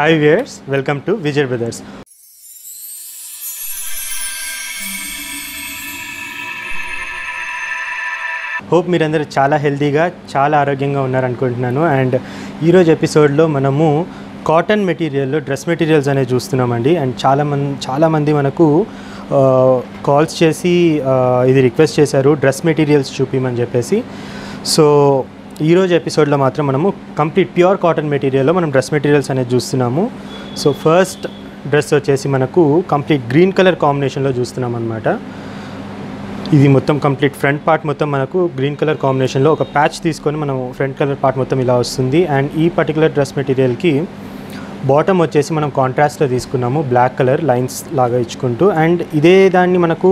Hi viewers, welcome to Vijay Brothers. Hope మీరందరూ చాలా హెల్తీగా చాలా ఆరోగ్యంగా ఉన్నారు అనుకుంటున్నాను. అండ్ ఈ రోజు ఎపిసోడ్ లో మనము కాటన్ మెటీరియల్ లో డ్రెస్ మెటీరియల్స్ అనే చూస్తున్నామండి. అండ్ చాలా మంది మనకు కాల్స్ చేసి ఇది రిక్వెస్ట్ చేశారు డ్రెస్ మెటీరియల్స్ చూపిమని చెప్పేసి. సో ఈ రోజు ఎపిసోడ్లో మాత్రం మనము కంప్లీట్ ప్యూర్ కాటన్ మెటీరియల్లో మనం డ్రెస్ మెటీరియల్స్ అనేది చూస్తున్నాము. సో ఫస్ట్ డ్రెస్ వచ్చేసి మనకు కంప్లీట్ గ్రీన్ కలర్ కాంబినేషన్లో చూస్తున్నాం అనమాట. ఇది మొత్తం కంప్లీట్ ఫ్రంట్ పార్ట్ మొత్తం మనకు గ్రీన్ కలర్ కాంబినేషన్లో ఒక ప్యాచ్ తీసుకొని మనం ఫ్రంట్ కలర్ పార్ట్ మొత్తం ఇలా వస్తుంది. అండ్ ఈ పర్టికులర్ డ్రెస్ మెటీరియల్కి బాటమ్ వచ్చేసి మనం కాంట్రాస్ట్లో తీసుకున్నాము బ్లాక్ కలర్ లైన్స్ లాగా ఇచ్చుకుంటూ. అండ్ ఇదే దాన్ని మనకు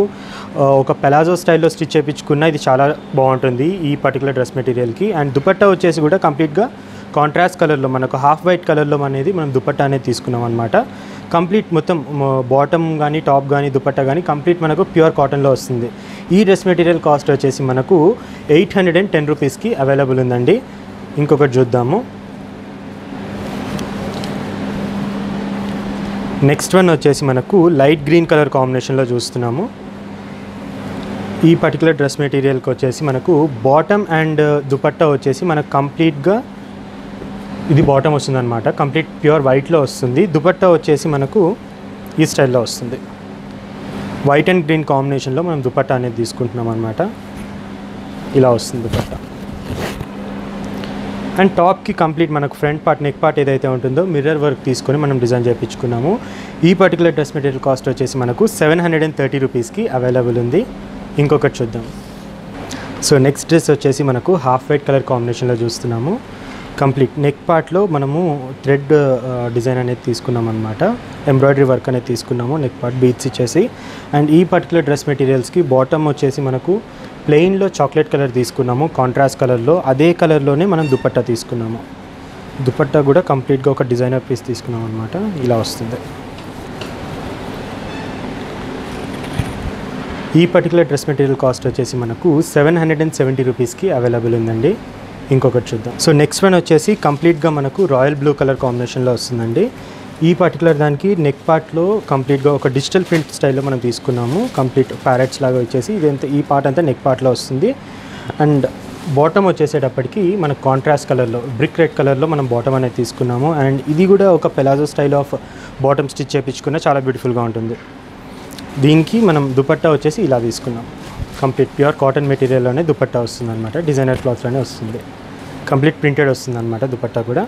ఒక పెలాజో స్టైల్లో స్టిచ్ చేయించుకున్న ఇది చాలా బాగుంటుంది ఈ పర్టికులర్ డ్రెస్ మెటీరియల్కి. అండ్ దుపట్టా వచ్చేసి కూడా కంప్లీట్గా కాంట్రాస్ట్ కలర్లో మనకు హాఫ్ వైట్ కలర్లో అనేది మనం దుపట్టా అనేది తీసుకున్నాం అనమాట. కంప్లీట్ మొత్తం బాటమ్ కానీ టాప్ కానీ దుపట్టా కానీ కంప్లీట్ మనకు ప్యూర్ కాటన్లో వస్తుంది. ఈ డ్రెస్ మెటీరియల్ కాస్ట్ వచ్చేసి మనకు 810 రూపీస్కి అవైలబుల్ ఉందండి. ఇంకొకటి చూద్దాము. నెక్స్ట్ వన్ వచ్చేసి మనకు లైట్ గ్రీన్ కలర్ కాంబినేషన్లో చూస్తున్నాము. ఈ పర్టికులర్ డ్రెస్ మెటీరియల్కి వచ్చేసి మనకు బాటమ్ అండ్ దుపట్టా వచ్చేసి మనకు కంప్లీట్గా ఇది బాటమ్ వస్తుందన్నమాట, కంప్లీట్ ప్యూర్ వైట్లో వస్తుంది. దుపట్టా వచ్చేసి మనకు ఈ స్టైల్లో వస్తుంది. వైట్ అండ్ గ్రీన్ కాంబినేషన్లో మనం దుపట్టా అనేది తీసుకుంటున్నాం అనమాట. ఇలా వస్తుంది దుపట్టా. అండ్ టాప్కి కంప్లీట్ మనకు ఫ్రంట్ పార్ట్ నెక్ పార్ట్ ఏదైతే ఉంటుందో మిర్రర్ వర్క్ తీసుకొని మనం డిజైన్ చేయించుకున్నాము. ఈ పర్టికులర్ డ్రెస్ మెటీరియల్ కాస్ట్ వచ్చేసి మనకు 730 రూపీస్కి అవైలబుల్ ఉంది. ఇంకొకటి చూద్దాం. సో నెక్స్ట్ డ్రెస్ వచ్చేసి మనకు హాఫ్ వైట్ కలర్ కాంబినేషన్లో చూస్తున్నాము. కంప్లీట్ నెక్ పార్ట్లో మనము థ్రెడ్ డిజైన్ అనేది తీసుకున్నాం అనమాట, ఎంబ్రాయిడరీ వర్క్ అనేది తీసుకున్నాము నెక్ పార్ట్ బీట్స్ ఇచ్చేసి. అండ్ ఈ పర్టికులర్ డ్రెస్ మెటీరియల్స్కి బాటమ్ వచ్చేసి మనకు ప్లెయిన్లో చాక్లెట్ కలర్ తీసుకున్నాము కాంట్రాస్ట్ కలర్లో, అదే కలర్లోనే మనం దుపట్టా తీసుకున్నాము. దుపట్టా కూడా కంప్లీట్గా ఒక డిజైనర్ పీస్ తీసుకున్నాం అనమాట, ఇలా వస్తుంది. ఈ పర్టికులర్ డ్రెస్ మెటీరియల్ కాస్ట్ వచ్చేసి మనకు 770 రూపీస్కి అవైలబుల్ ఉందండి. ఇంకొకటి చూద్దాం. సో నెక్స్ట్ వన్ వచ్చేసి కంప్లీట్గా మనకు రాయల్ బ్లూ కలర్ కాంబినేషన్లో వస్తుందండి. ఈ పర్టికులర్ దానికి నెక్ పార్ట్లో కంప్లీట్గా ఒక డిజిటల్ ప్రింట్ స్టైల్లో మనం తీసుకున్నాము, కంప్లీట్ ప్యారెట్స్ లాగా వచ్చేసి ఇదంతా ఈ పార్ట్ అంతా నెక్ పార్ట్లో వస్తుంది. అండ్ బాటమ్ వచ్చేసేటప్పటికి మన కాంట్రాస్ట్ కలర్లో బ్రిక్ రెడ్ కలర్లో మనం బాటమ్ అనేది తీసుకున్నాము. అండ్ ఇది కూడా ఒక palazzo style of bottom stitch చేయించుకున్న చాలా బ్యూటిఫుల్గా ఉంటుంది. దీనికి మనం దుపట్టా వచ్చేసి ఇలా తీసుకున్నాం. కంప్లీట్ ప్యూర్ కాటన్ మెటీరియల్లోనే దుపట్టా వస్తుంది అనమాట, డిజైనర్ క్లాత్లోనే వస్తుంది, కంప్లీట్ ప్రింటెడ్ వస్తుంది అనమాట దుపట్టా కూడా.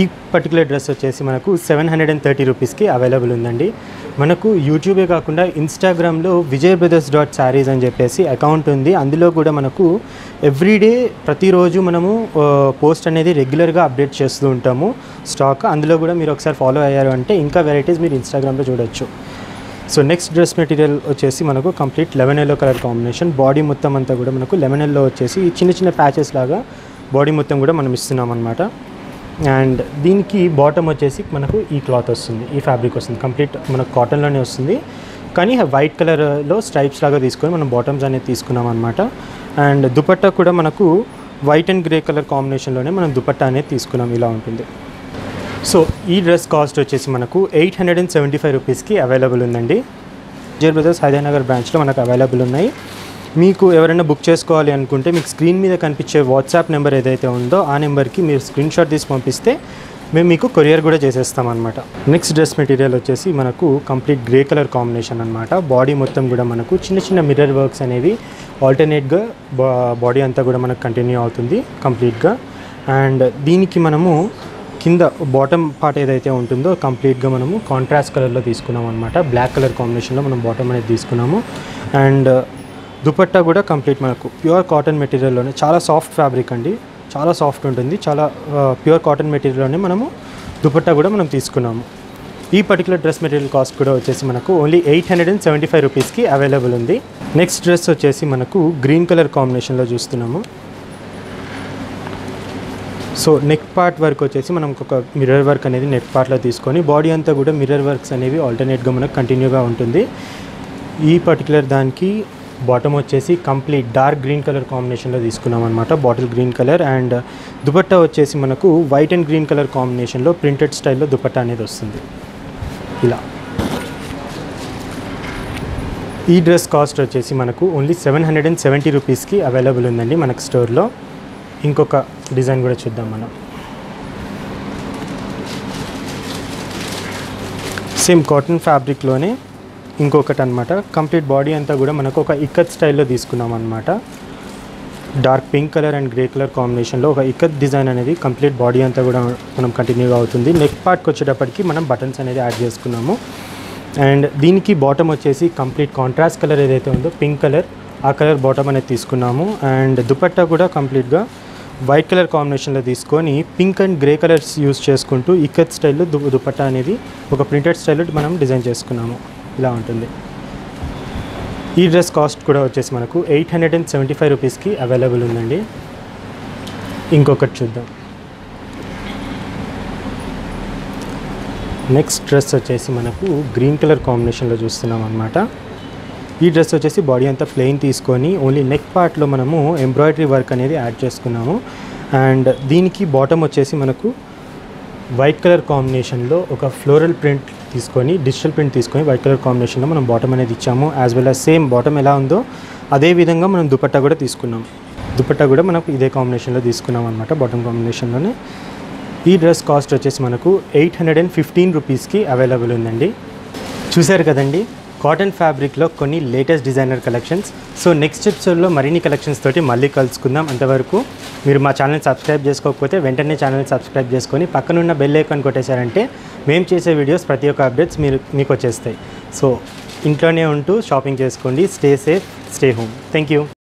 ఈ పర్టికులర్ డ్రెస్ వచ్చేసి మనకు 730 రూపీస్కి అవైలబుల్ ఉందండి. మనకు యూట్యూబే కాకుండా ఇన్స్టాగ్రామ్లో vijaybrotherssarys అని చెప్పేసి అకౌంట్ ఉంది. అందులో కూడా మనకు ఎవ్రీడే ప్రతిరోజు మనము పోస్ట్ అనేది రెగ్యులర్గా అప్డేట్ చేస్తూ ఉంటాము స్టాక్. అందులో కూడా మీరు ఒకసారి ఫాలో అయ్యారు అంటే ఇంకా వెరైటీస్ మీరు ఇన్స్టాగ్రామ్లో చూడొచ్చు. సో నెక్స్ట్ డ్రెస్ మెటీరియల్ వచ్చేసి మనకు complete lemon yellow colour combination. Body మొత్తం అంతా కూడా మనకు లెమన్ ఎల్లో వచ్చేసి చిన్న చిన్న ప్యాచెస్ లాగా బాడీ మొత్తం కూడా మనం ఇస్తున్నాం అనమాట. అండ్ దీనికి బాటమ్ వచ్చేసి మనకు ఈ క్లాత్ వస్తుంది, ఈ ఫ్యాబ్రిక్ వస్తుంది, కంప్లీట్ మనకు కాటన్లోనే వస్తుంది. కానీ వైట్ కలర్లో స్ట్రైప్స్ లాగా తీసుకొని మనం బాటమ్స్ అనేది తీసుకున్నాం అనమాట. అండ్ దుపట్టా కూడా మనకు వైట్ అండ్ గ్రే కలర్ కాంబినేషన్లోనే మనం దుపట్టా అనేది తీసుకున్నాం, ఇలా ఉంటుంది. సో ఈ డ్రెస్ కాస్ట్ వచ్చేసి మనకు 875 రూపీస్కి అవైలబుల్ ఉందండి. విజయ్ బ్రదర్స్ హైదర్నగర్ బ్రాంచ్లో మనకు అవైలబుల్ ఉన్నాయి. మీకు ఎవరైనా బుక్ చేసుకోవాలి అనుకుంటే మీకు స్క్రీన్ మీద కనిపించే వాట్సాప్ నెంబర్ ఏదైతే ఉందో ఆ నెంబర్కి మీరు స్క్రీన్ షాట్ తీసి పంపిస్తే మేము మీకు కొరియర్ కూడా చేసేస్తామన్నమాట. నెక్స్ట్ డ్రెస్ మెటీరియల్ వచ్చేసి మనకు కంప్లీట్ గ్రే కలర్ కాంబినేషన్ అనమాట. బాడీ మొత్తం కూడా మనకు చిన్న చిన్న మిర్రర్ వర్క్స్ అనేవి ఆల్టర్నేట్గా బాడీ అంతా కూడా మనకు కంటిన్యూ అవుతుంది కంప్లీట్గా. అండ్ దీనికి మనము కింద బాటమ్ పార్ట్ ఏదైతే ఉంటుందో కంప్లీట్గా మనము కాంట్రాస్ట్ కలర్లో తీసుకున్నాం అనమాట. బ్లాక్ కలర్ కాంబినేషన్లో మనం బాటమ్ అనేది తీసుకున్నాము. అండ్ దుపట్టా కూడా కంప్లీట్ మనకు ప్యూర్ కాటన్ మెటీరియల్లోనే, చాలా సాఫ్ట్ ఫ్యాబ్రిక్ అండి, చాలా సాఫ్ట్ ఉంటుంది, చాలా ప్యూర్ కాటన్ మెటీరియల్లోనే మనము దుపట్టా కూడా మనం తీసుకున్నాము. ఈ పర్టికులర్ డ్రెస్ మెటీరియల్ కాస్ట్ కూడా వచ్చేసి మనకు ఓన్లీ 875 రూపీస్కి అవైలబుల్ ఉంది. నెక్స్ట్ డ్రెస్ వచ్చేసి మనకు గ్రీన్ కలర్ కాంబినేషన్లో చూస్తున్నాము. సో నెక్ పార్ట్ వర్క్ వచ్చేసి మనం ఒక మిర్రర్ వర్క్ అనేది నెక్ పార్ట్లో తీసుకొని బాడీ అంతా కూడా మిర్రర్ వర్క్స్ అనేవి ఆల్టర్నేట్గా మనకు కంటిన్యూగా ఉంటుంది. ఈ పర్టికులర్ దానికి బాటమ్ వచ్చేసి complete dark green colour combination లో తీసుకున్నాం అన్నమాట. Bottle green colour and dupatta వచ్చేసి మనకు white and green colour combination లో ప్రింటెడ్ స్టైల్ లో దుపట్టా అనేది వస్తుంది. ఇలా ఈ డ్రెస్ కాస్ట్ వచ్చేసి మనకు ఓన్లీ 770 రూపీస్కి అవైలబుల్ ఉందండి మనకు స్టోర్లో. ఇంకొక డిజైన్ కూడా చూద్దాం మనం. సేమ్ కాటన్ ఫ్యాబ్రిక్లోనే ఇంకొకటి అనమాట. కంప్లీట్ బాడీ అంతా కూడా మనకు ఒక ఇక్కత్ స్టైల్లో తీసుకున్నాం అనమాట. Dark pink colour and grey colour కాంబినేషన్లో ఒక ఇక్కత్ డిజైన్ అనేది కంప్లీట్ బాడీ అంతా కూడా మనం కంటిన్యూగా అవుతుంది. నెక్ పార్ట్కి వచ్చేటప్పటికి మనం బటన్స్ అనేది యాడ్ చేసుకున్నాము. అండ్ దీనికి బాటమ్ వచ్చేసి కంప్లీట్ కాంట్రాస్ట్ కలర్ ఏదైతే ఉందో పింక్ కలర్, ఆ కలర్ బాటమ్ అనేది తీసుకున్నాము. అండ్ దుపట్టా కూడా కంప్లీట్గా వైట్ కలర్ కాంబినేషన్లో తీసుకొని pink and grey colours use చేసుకుంటూ ఇక్కత్ స్టైల్లో దుపట్టా అనేది ఒక ప్రింటెడ్ స్టైల్లో మనం డిజైన్ చేసుకున్నాము. ఇలా ఉంటుంది. ఈ డ్రెస్ కాస్ట్ కూడా వచ్చేసి మనకు 875 రూపీస్కి అవైలబుల్ ఉందండి. ఇంకొకటి చూద్దాం. నెక్స్ట్ డ్రెస్ వచ్చేసి మనకు గ్రీన్ కలర్ కాంబినేషన్లో చూస్తున్నాం అనమాట. ఈ డ్రెస్ వచ్చేసి బాడీ అంతా ప్లెయిన్ తీసుకొని ఓన్లీ నెక్ పార్ట్లో మనము ఎంబ్రాయిడరీ వర్క్ అనేది యాడ్ చేసుకున్నాము. అండ్ దీనికి బాటమ్ వచ్చేసి మనకు వైట్ కలర్ కాంబినేషన్లో ఒక ఫ్లోరల్ ప్రింట్ తీసుకొని, డిజిటల్ ప్రింట్ తీసుకొని వైట్ కలర్ కాంబినేషన్లో మనం బాటమ్ అనేది ఇచ్చాము. As well as same bottom ఎలా ఉందో అదే విధంగా మనం దుపట్టా కూడా తీసుకున్నాం. దుపట్టా కూడా మనకు ఇదే కాంబినేషన్లో తీసుకున్నాం అనమాట, బాటమ్ కాంబినేషన్లోనే. ఈ డ్రెస్ కాస్ట్ వచ్చేసి మనకు 815 రూపీస్కి అవైలబుల్ ఉందండి. చూశారు కదండి కాటన్ ఫ్యాబ్రిక్లో కొన్ని latest designer collections. So next ఎపిసోడ్లో మరిన్ని కలెక్షన్స్ తోటి మళ్ళీ కలుసుకుందాం. అంతవరకు మీరు మా ఛానల్ సబ్స్క్రైబ్ చేసుకోకపోతే వెంటనే ఛానల్ సబ్స్క్రైబ్ చేసుకొని పక్కనున్న బెల్ ఐకాన్ కొట్టేశారంటే మేము చేసే వీడియోస్ ప్రతి ఒక్క అప్డేట్స్ మీకు వచ్చేస్తాయి. సో ఇంట్లోనే ఉంటూ షాపింగ్ చేసుకోండి. Stay safe, stay home. Thank you.